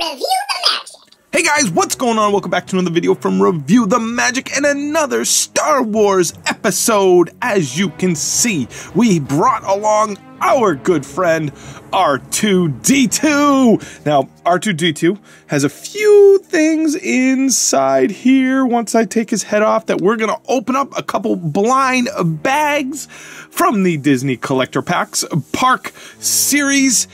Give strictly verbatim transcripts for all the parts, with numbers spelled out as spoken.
Review the Magic! Hey guys, what's going on? Welcome back to another video from Review the Magic and another Star Wars episode. As you can see, we brought along our good friend R two D two. Now, R two D two has a few things inside here once I take his head off that we're going to open up a couple blind bags from the Disney Collector Packs Park Series.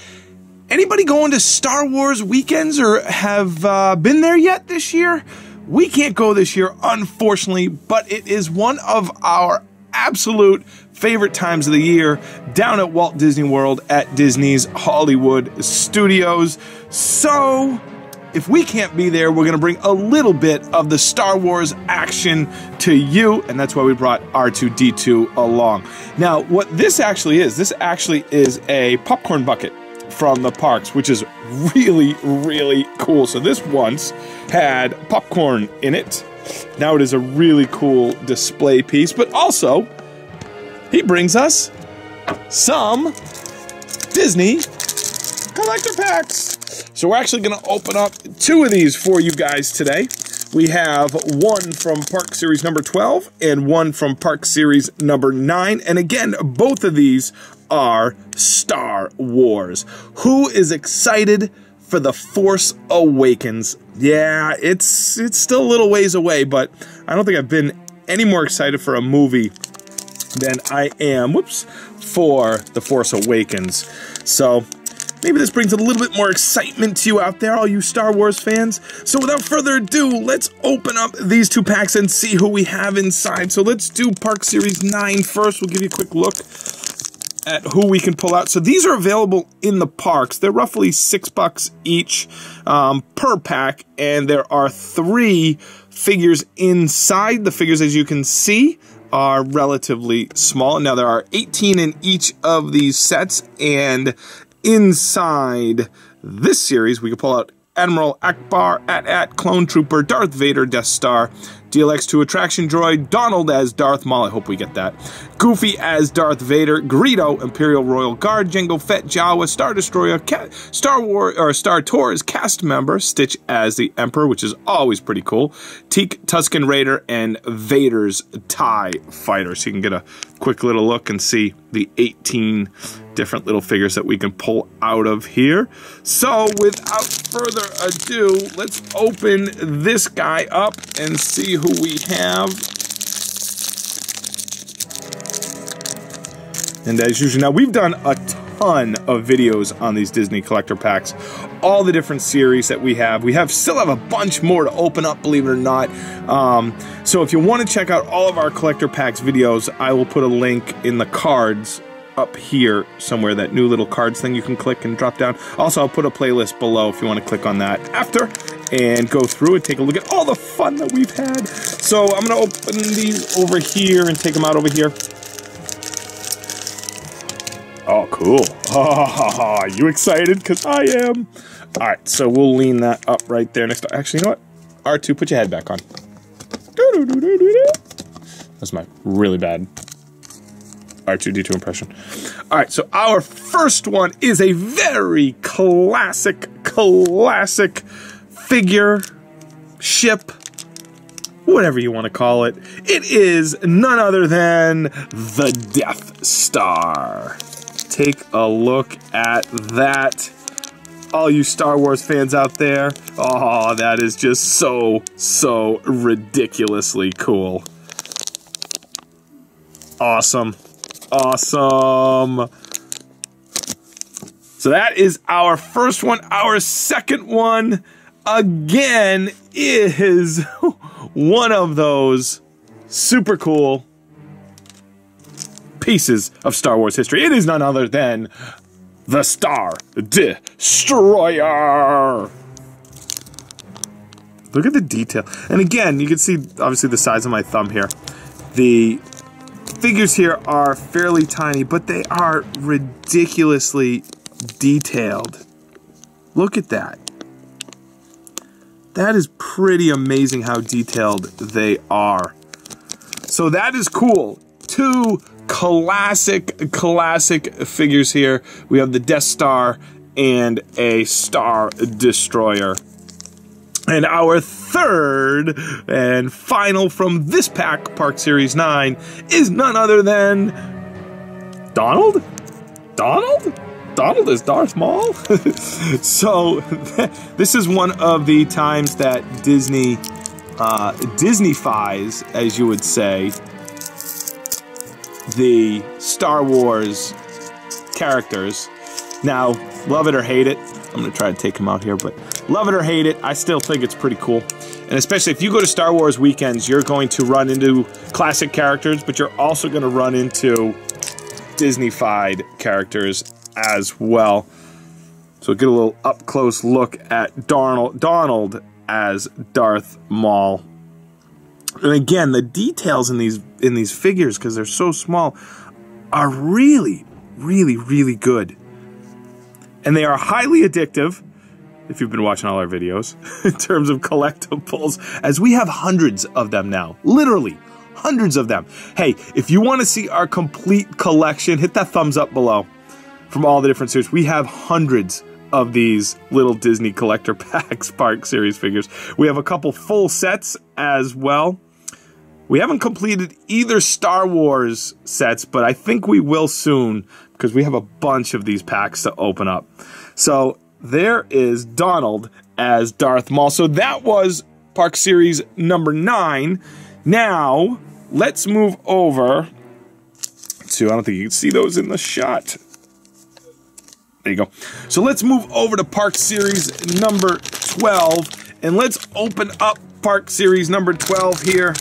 Anybody going to Star Wars Weekends or have uh, been there yet this year? We can't go this year, unfortunately, but it is one of our absolute favorite times of the year down at Walt Disney World at Disney's Hollywood Studios. So if we can't be there, we're gonna bring a little bit of the Star Wars action to you, and that's why we brought R two D two along. Now, what this actually is, this actually is a popcorn bucket from the parks, which is really, really cool. So this once had popcorn in it. Now it is a really cool display piece, but also he brings us some Disney collector packs. So we're actually gonna open up two of these for you guys today. We have one from Park Series number twelve and one from Park Series number nine. And again, both of these are Star Wars. Who is excited for The Force Awakens? Yeah, it's it's still a little ways away, but I don't think I've been any more excited for a movie than I am, whoops, for The Force Awakens. So maybe this brings a little bit more excitement to you out there, all you Star Wars fans. So without further ado, let's open up these two packs and see who we have inside. So let's do Park Series nine first. We'll give you a quick look at who we can pull out. So these are available in the parks. They're roughly six bucks each um, per pack, and there are three figures inside. The figures, as you can see, are relatively small. Now there are eighteen in each of these sets, and inside this series we can pull out Admiral Ackbar, A T A T, Clone Trooper, Darth Vader, Death Star, D L X two Attraction Droid, Donald as Darth Maul, I hope we get that, Goofy as Darth Vader, Greedo, Imperial Royal Guard, Jango Fett, Jawa, Star Destroyer, Ca Star War or Star Tours Cast Member, Stitch as the Emperor, which is always pretty cool, Teek, Tusken Raider, and Vader's TIE Fighter. So you can get a quick little look and see the eighteen different little figures that we can pull out of here. So without further ado, let's open this guy up and see who we have. And as usual, now we've done a ton of videos on these Disney collector packs, all the different series that we have. We have still have a bunch more to open up, believe it or not. Um, so if you want to check out all of our collector packs videos, I will put a link in the cards up here somewhere, that new little cards thing you can click and drop down. Also, I'll put a playlist below if you want to click on that after and go through and take a look at all the fun that we've had. So I'm going to open these over here and take them out over here. Oh, cool. Oh, are you excited? Because I am. All right, so we'll lean that up right there next to, actually, you know what? R two, put your head back on. That's my really bad R two D two impression. All right, so our first one is a very classic, classic figure, ship, whatever you want to call it. It is none other than the Death Star. Take a look at that, all you Star Wars fans out there. Oh, that is just so, so ridiculously cool. Awesome. Awesome. So that is our first one. Our second one, again, is one of those super cool pieces of Star Wars history. It is none other than the Star Destroyer. Look at the detail. And again, you can see, obviously, the size of my thumb here. The figures here are fairly tiny, but they are ridiculously detailed. Look at that. That is pretty amazing how detailed they are. So that is cool. Two classic, classic figures here. We have the Death Star and a Star Destroyer. And our third and final from this pack, Park Series nine, is none other than Donald? Donald? Donald as Darth Maul? So this is one of the times that Disney, uh, Disney-fies, as you would say, the Star Wars characters. Now, love it or hate it, I'm gonna try to take him out here, but love it or hate it, I still think it's pretty cool. And especially if you go to Star Wars Weekends, you're going to run into classic characters, but you're also gonna run into Disney-fied characters as well. So get a little up-close look at Donald, Donald as Darth Maul. And again, the details in these in these figures, because they're so small, are really, really, really good. And they are highly addictive, if you've been watching all our videos, in terms of collectibles, as we have hundreds of them now. Literally, hundreds of them. Hey, if you want to see our complete collection, hit that thumbs up below from all the different series. We have hundreds of these little Disney Collector Packs Park Series figures. We have a couple full sets as well. We haven't completed either Star Wars sets, but I think we will soon, because we have a bunch of these packs to open up. So there is Donald as Darth Maul. So that was Park Series number nine. Now, let's move over to, I don't think you can see those in the shot. There you go. So let's move over to Park Series number twelve, and let's open up Park Series number twelve here.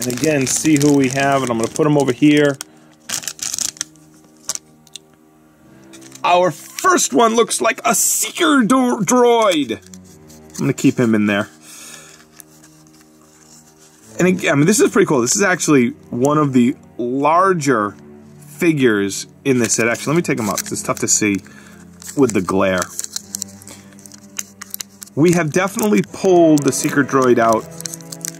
And again, see who we have, and I'm going to put them over here. Our first one looks like a Seeker Droid. I'm going to keep him in there. And again, I mean, this is pretty cool. This is actually one of the larger figures in this set. Actually, let me take them up, because it's tough to see with the glare. We have definitely pulled the Seeker Droid out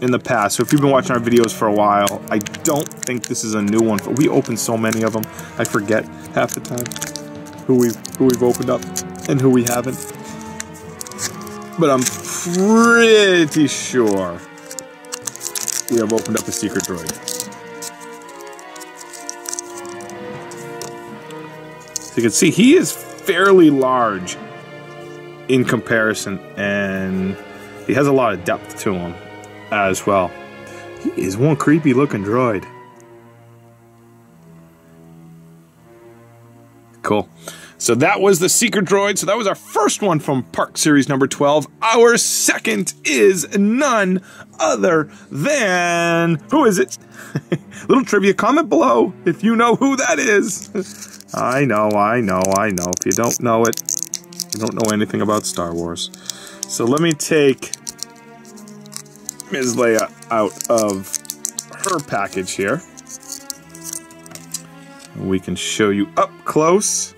in the past, so if you've been watching our videos for a while, I don't think this is a new one. But we opened so many of them, I forget half the time who we've, who we've opened up and who we haven't. But I'm pretty sure we have opened up a Seeker Droid. So you can see he is fairly large in comparison, and he has a lot of depth to him as well. He is one creepy looking droid. Cool. So that was the Seeker Droid. So that was our first one from Park Series number twelve. Our second is none other than, who is it? Little trivia, comment below if you know who that is. I know, I know, I know. If you don't know it, you don't know anything about Star Wars. So let me take Miz Leia out of her package here. We can show you up close.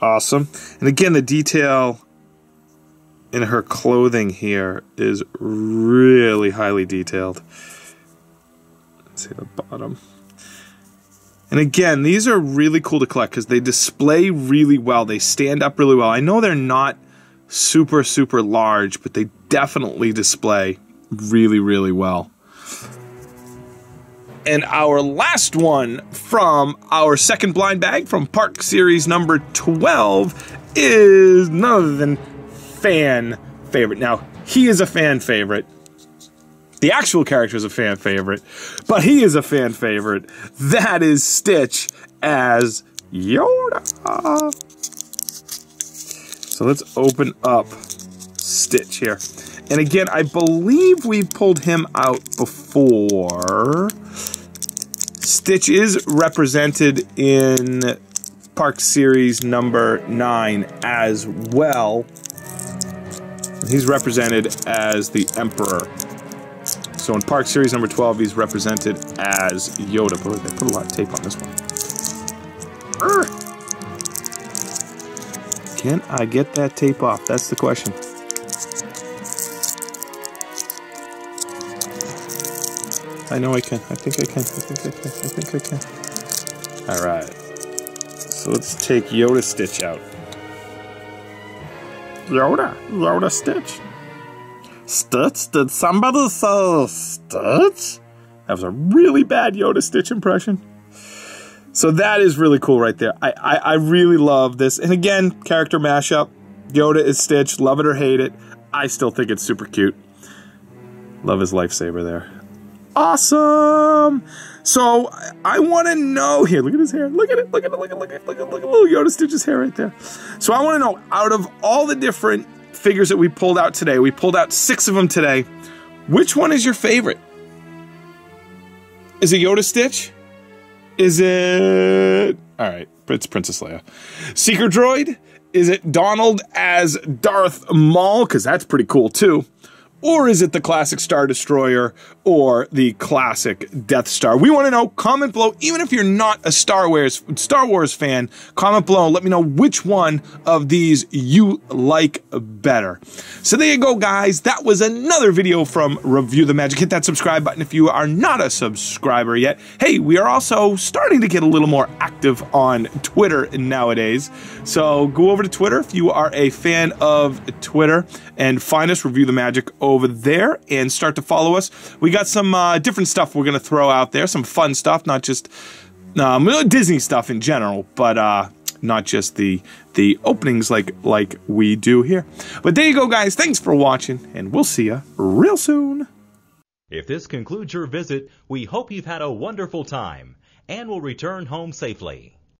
Awesome. And again, the detail in her clothing here is really highly detailed. Let's see the bottom. And again, these are really cool to collect because they display really well. They stand up really well. I know they're not super, super large, but they definitely display really, really well. And our last one from our second blind bag from Park Series number twelve is none other than fan favorite. Now, he is a fan favorite. The actual character is a fan favorite, but he is a fan favorite. That is Stitch as Yoda. So let's open up Stitch here. And again, I believe we pulled him out before. Stitch is represented in Park Series number nine as well. He's represented as the Emperor. So in Park Series number twelve, he's represented as Yoda. Boy, they put a lot of tape on this one. Urgh. Can I get that tape off? That's the question. I know I can. I think I can. I think I can. I think I can. All right. So let's take Yoda Stitch out. Yoda. Yoda Stitch. Stitch? Did somebody say Stitch? That was a really bad Yoda Stitch impression. So that is really cool right there. I, I, I really love this. And again, character mashup. Yoda is Stitch. Love it or hate it. I still think it's super cute. Love his lightsaber there. Awesome! So, I want to know here. Look at his hair. Look at it. Look at it. Look at it. Look at it. Look at, look at little Yoda Stitch's hair right there. So, I want to know, out of all the different figures that we pulled out today, we pulled out six of them today, which one is your favorite? Is it Yoda Stitch? Is it... Alright, it's Princess Leia. Seeker Droid? Is it Donald as Darth Maul? Because that's pretty cool, too. Or is it the classic Star Destroyer or the classic Death Star? We want to know. Comment below. Even if you're not a Star Wars, Star Wars fan, comment below and let me know which one of these you like better. So there you go, guys. That was another video from Review the Magic. Hit that subscribe button if you are not a subscriber yet. Hey, we are also starting to get a little more active on Twitter nowadays. So go over to Twitter if you are a fan of Twitter and find us, Review the Magic, over over there and start to follow us. We got some uh, different stuff we're going to throw out there, some fun stuff, not just um, Disney stuff in general, but uh, not just the the openings like, like we do here. But there you go, guys. Thanks for watching, and we'll see you real soon. If this concludes your visit, we hope you've had a wonderful time and will return home safely.